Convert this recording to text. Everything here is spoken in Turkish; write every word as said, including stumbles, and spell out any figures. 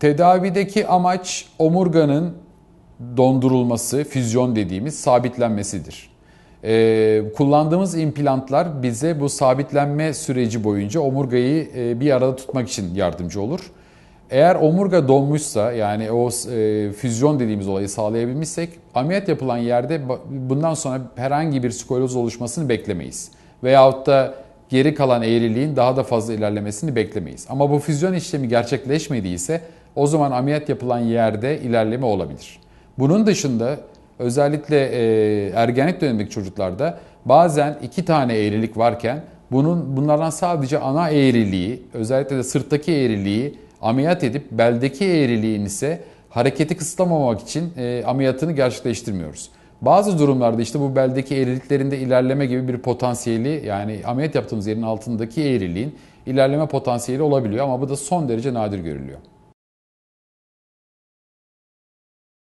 Tedavideki amaç omurganın dondurulması, füzyon dediğimiz sabitlenmesidir. Ee, kullandığımız implantlar bize bu sabitlenme süreci boyunca omurgayı e, bir arada tutmak için yardımcı olur. Eğer omurga donmuşsa, yani o e, füzyon dediğimiz olayı sağlayabilmişsek, ameliyat yapılan yerde bundan sonra herhangi bir skolyoz oluşmasını beklemeyiz. Veyahut da geri kalan eğriliğin daha da fazla ilerlemesini beklemeyiz. Ama bu füzyon işlemi gerçekleşmediyse o zaman ameliyat yapılan yerde ilerleme olabilir. Bunun dışında özellikle e, ergenlik dönemindeki çocuklarda bazen iki tane eğrilik varken bunun bunlardan sadece ana eğriliği, özellikle de sırttaki eğriliği ameliyat edip beldeki eğriliğin ise hareketi kısıtlamamak için e, ameliyatını gerçekleştirmiyoruz. Bazı durumlarda işte bu beldeki eğriliklerinde ilerleme gibi bir potansiyeli, yani ameliyat yaptığımız yerin altındaki eğriliğin ilerleme potansiyeli olabiliyor ama bu da son derece nadir görülüyor.